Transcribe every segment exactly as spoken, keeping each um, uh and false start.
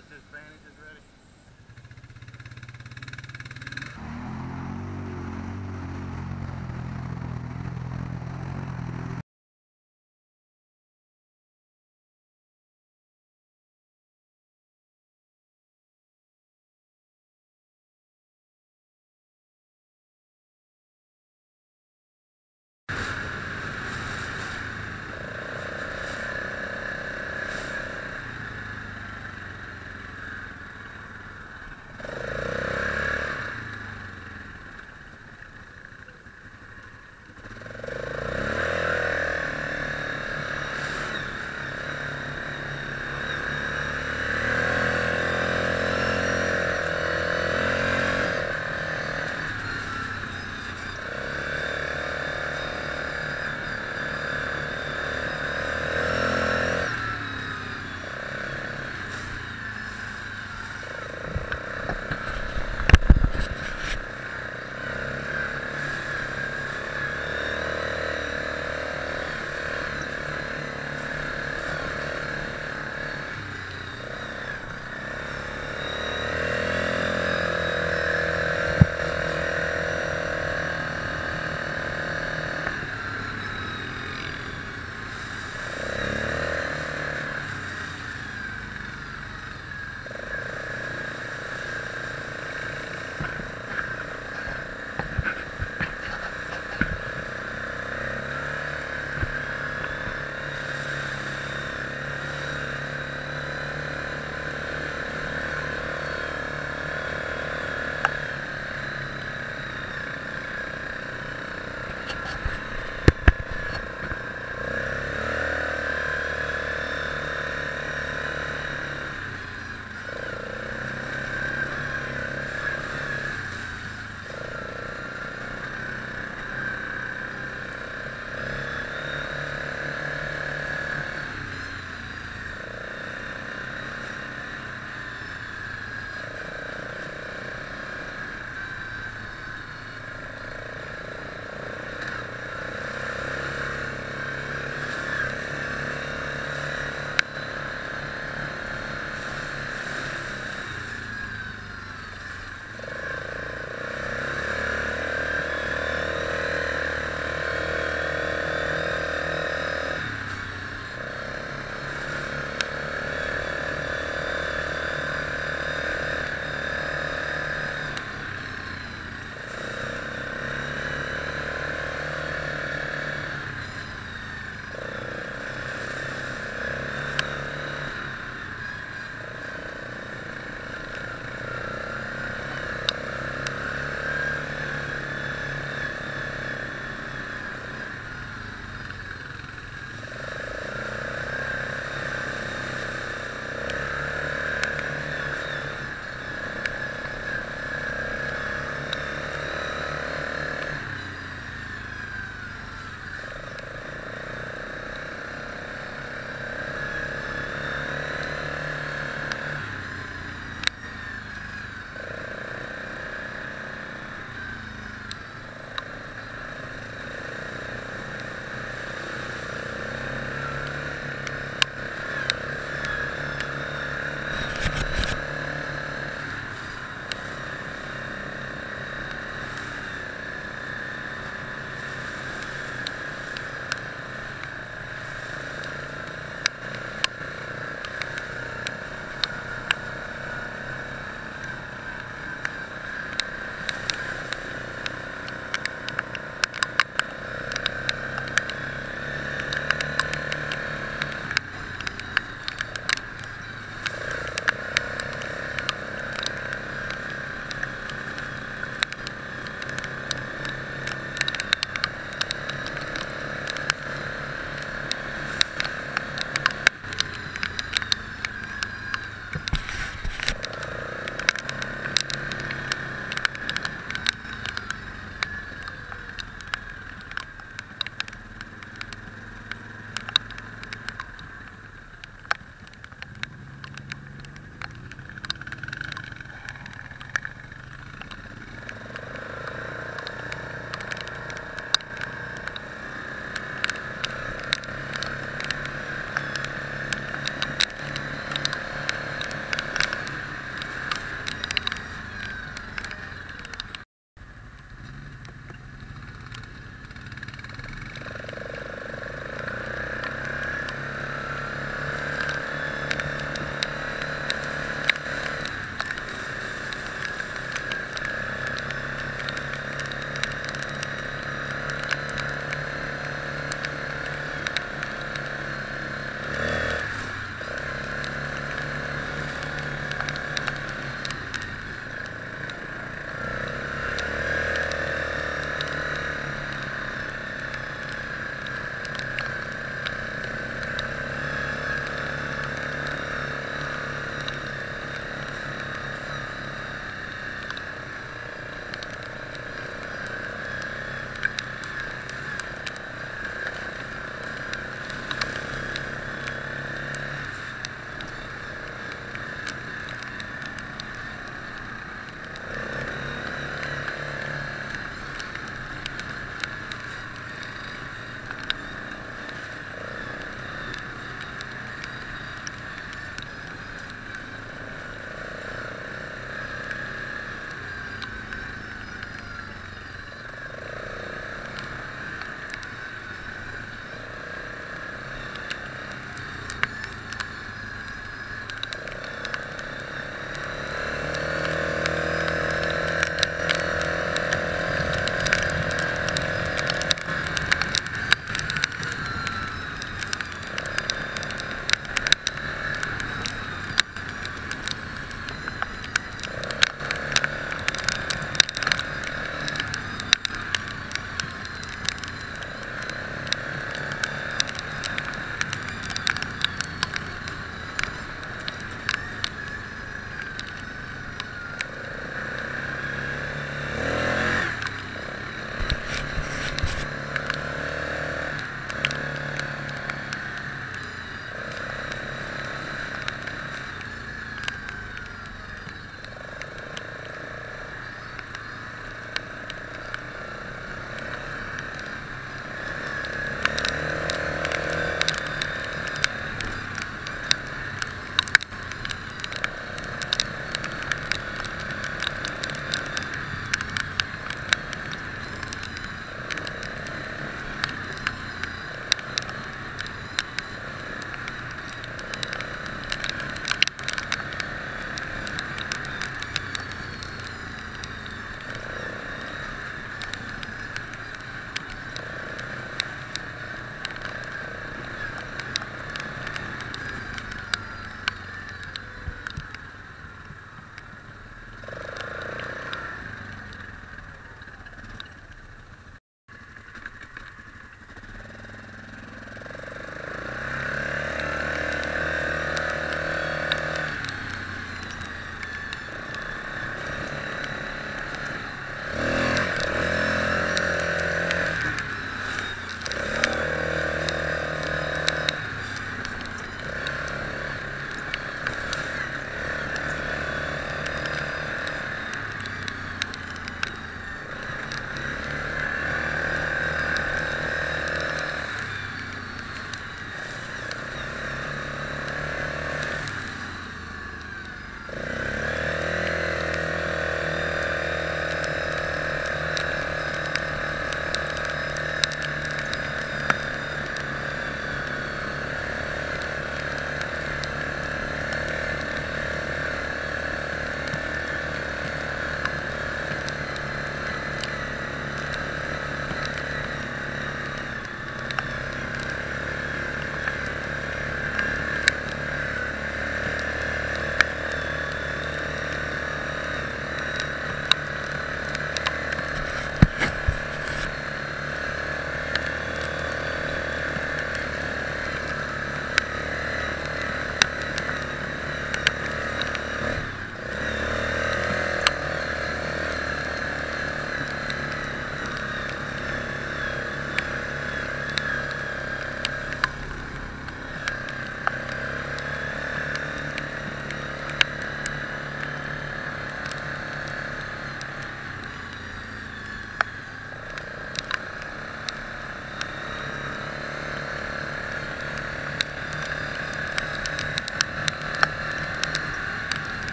Get those bandages ready.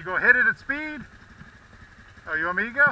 You go hit it at speed. Oh, you want me to go?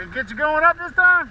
Did it get you going up this time?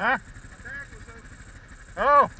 Huh? Oh!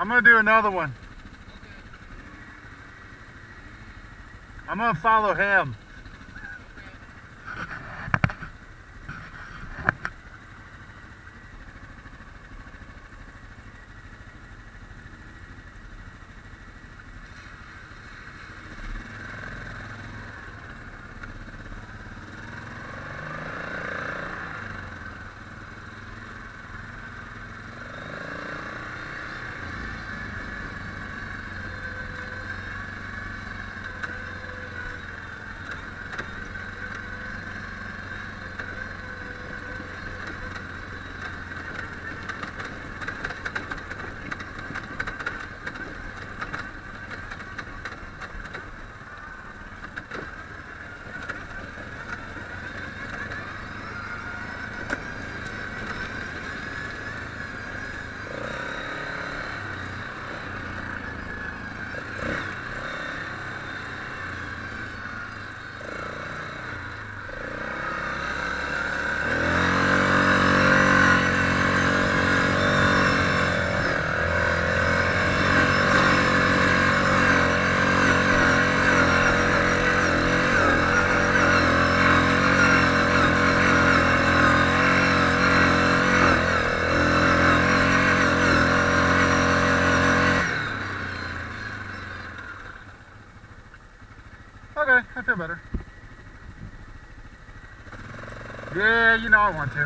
I'm going to do another one. I'm going to follow him. Okay, I feel better. Yeah, you know I want to.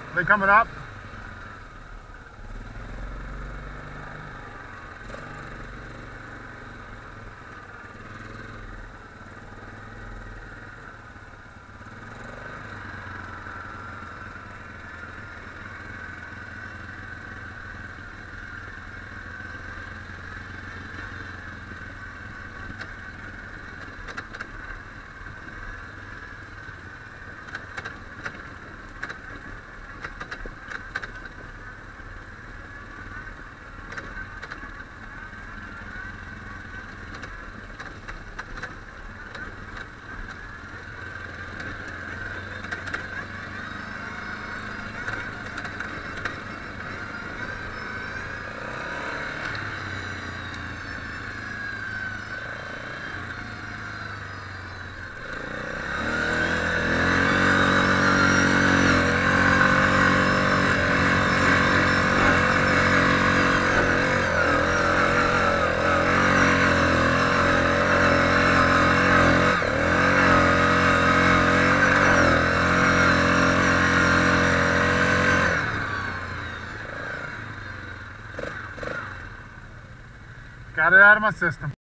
Are they coming up? Got it out of my system.